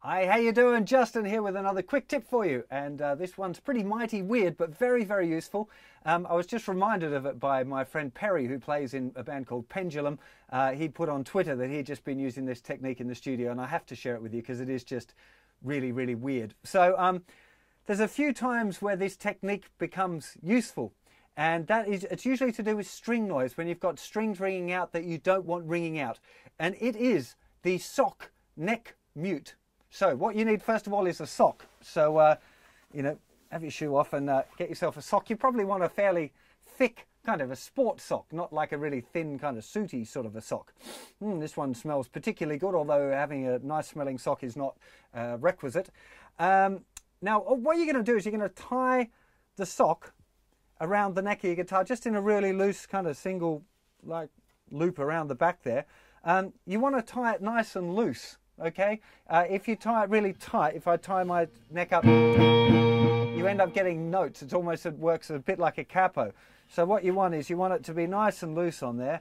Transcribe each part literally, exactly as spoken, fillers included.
Hi, how you doing? Justin here with another quick tip for you, and uh, this one's pretty mighty weird but very very useful. Um, I was just reminded of it by my friend Perry, who plays in a band called Pendulum. Uh, he put on Twitter that he'd just been using this technique in the studio, and I have to share it with you because it is just really really weird. So um, there's a few times where this technique becomes useful, and that is, it's usually to do with string noise, when you've got strings ringing out that you don't want ringing out, and it is the sock neck mute. So what you need first of all is a sock. So, uh, you know, have your shoe off and uh, get yourself a sock. You probably want a fairly thick kind of a sport sock, not like a really thin kind of sooty sort of a sock. Mm, this one smells particularly good, although having a nice smelling sock is not uh, requisite. Um, now, what you're going to do is you're going to tie the sock around the neck of your guitar, just in a really loose kind of single like loop around the back there. Um, you want to tie it nice and loose. Okay, uh, if you tie it really tight, if I tie my neck up, you end up getting notes. It's almost, it works a bit like a capo. So what you want is you want it to be nice and loose on there,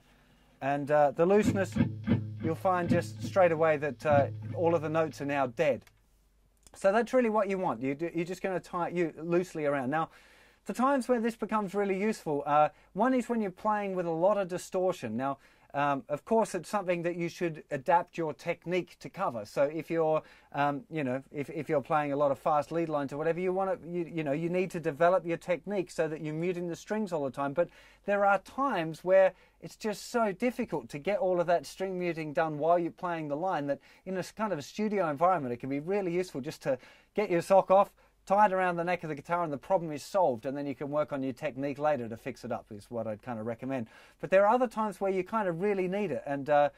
and uh, the looseness, you'll find just straight away that uh, all of the notes are now dead. So that's really what you want. You do, you're just going to tie it loosely around. Now, the times where this becomes really useful, uh, one is when you're playing with a lot of distortion. Now, Um, of course, it's something that you should adapt your technique to cover. So if you're, um, you know, if, if you're playing a lot of fast lead lines or whatever, you want to, you, you know, you need to develop your technique so that you're muting the strings all the time. But there are times where it's just so difficult to get all of that string muting done while you're playing the line that in a kind of a studio environment, it can be really useful just to get your sock off, tie it around the neck of the guitar, and the problem is solved, and then you can work on your technique later to fix it up, is what I'd kind of recommend. But there are other times where you kind of really need it, and uh,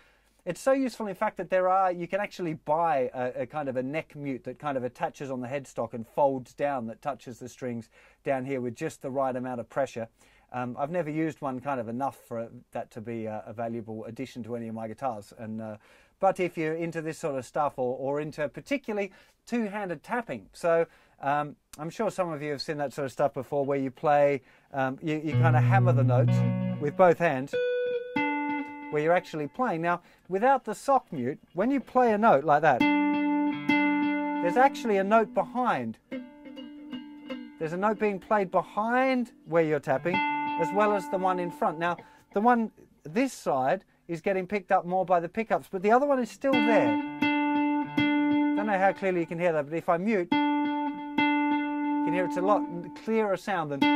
it's so useful in fact that there are, you can actually buy a, a kind of a neck mute that kind of attaches on the headstock and folds down, that touches the strings down here with just the right amount of pressure. Um, I've never used one kind of enough for that to be a, a valuable addition to any of my guitars. And uh, but if you're into this sort of stuff, or, or into particularly two-handed tapping, so um, I'm sure some of you have seen that sort of stuff before, where you play, um, you, you kind of hammer the notes with both hands, where you're actually playing. Now, without the sock mute, when you play a note like that, there's actually a note behind. There's a note being played behind where you're tapping, as well as the one in front. Now, the one this side is getting picked up more by the pickups, but the other one is still there. Don't know how clearly you can hear that, but if I mute, you can hear it's a lot clearer sound than... I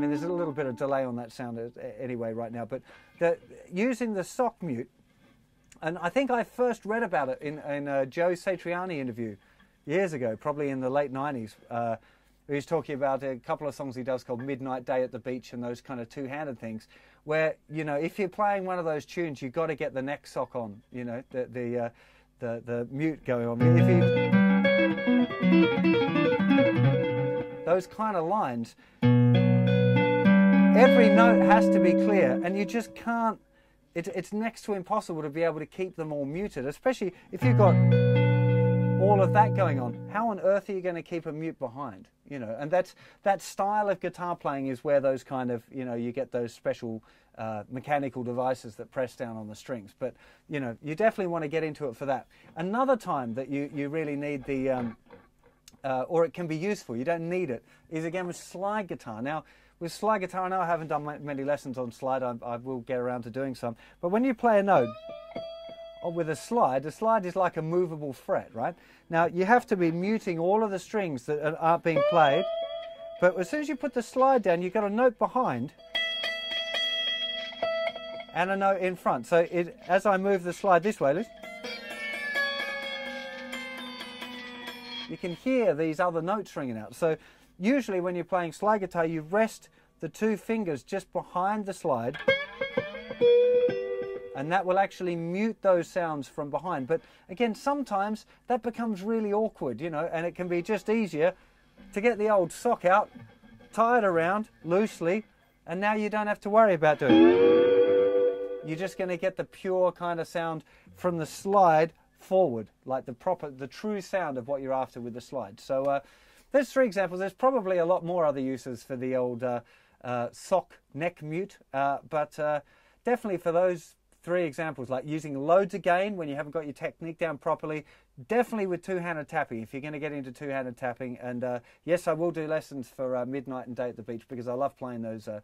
mean, there's a little bit of delay on that sound anyway right now, but the, using the sock mute, and I think I first read about it in, in a Joe Satriani interview years ago, probably in the late nineties. Uh, he was talking about a couple of songs he does called Midnight Day at the Beach and those kind of two-handed things, where, you know, if you're playing one of those tunes, you've got to get the neck sock on, you know, the the uh, the, the mute going on. If you, those kind of lines, every note has to be clear, and you just can't. It, it's next to impossible to be able to keep them all muted, especially if you've got all of that going on. How on earth are you going to keep a mute behind? You know, and that's, that style of guitar playing is where those kind of, you know, you get those special uh, mechanical devices that press down on the strings. But, you know, you definitely want to get into it for that. Another time that you, you really need the, um, uh, or it can be useful, you don't need it, is again with slide guitar. Now, with slide guitar, I know I haven't done many lessons on slide, I, I will get around to doing some, but when you play a note, or with a slide, the slide is like a movable fret, right? Now, you have to be muting all of the strings that aren't being played, but as soon as you put the slide down, you've got a note behind and a note in front. So it, as I move the slide this way, listen, you can hear these other notes ringing out. So usually when you're playing slide guitar, you rest the two fingers just behind the slide, and that will actually mute those sounds from behind. But again, sometimes that becomes really awkward, you know, and it can be just easier to get the old sock out, tie it around loosely, and now you don't have to worry about doing it. You're just going to get the pure kind of sound from the slide forward, like the proper, the true sound of what you're after with the slide. So uh, there's three examples. There's probably a lot more other uses for the old uh, uh, sock neck mute, uh, but uh, definitely for those three examples, like using loads of gain when you haven't got your technique down properly, definitely with two-handed tapping, if you're going to get into two-handed tapping. And uh, yes, I will do lessons for uh, Midnight and Day at the Beach, because I love playing those uh,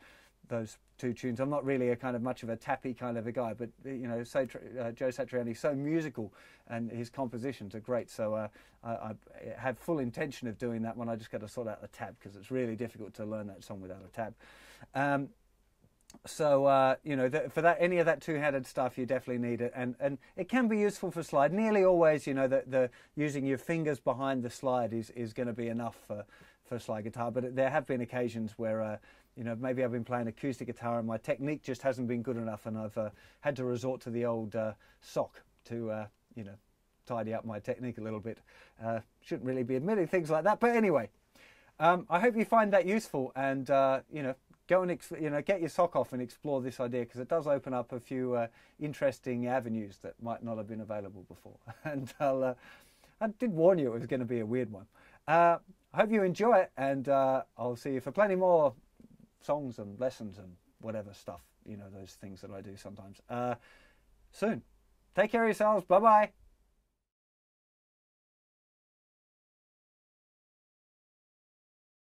those two tunes. I'm not really a kind of much of a tappy kind of a guy, but you know, Satri uh, Joe Satriani is so musical and his compositions are great, so uh, I, I have full intention of doing that one. I just got to sort out the tab, because it's really difficult to learn that song without a tab. Um, So, uh, you know, the, for that, any of that two-handed stuff, you definitely need it. And, and it can be useful for slide. Nearly always, you know, the, the using your fingers behind the slide is, is going to be enough for, for slide guitar. But there have been occasions where, uh, you know, maybe I've been playing acoustic guitar and my technique just hasn't been good enough, and I've uh, had to resort to the old uh, sock to, uh, you know, tidy up my technique a little bit. Uh, shouldn't really be admitting things like that. But anyway, um, I hope you find that useful, and, uh, you know, go and you know, get your sock off and explore this idea, because it does open up a few uh, interesting avenues that might not have been available before. And I'll, uh, I did warn you it was going to be a weird one. Uh, I hope you enjoy it, and uh, I'll see you for plenty more songs and lessons and whatever stuff, you know, those things that I do sometimes, uh, soon. Take care of yourselves. Bye-bye.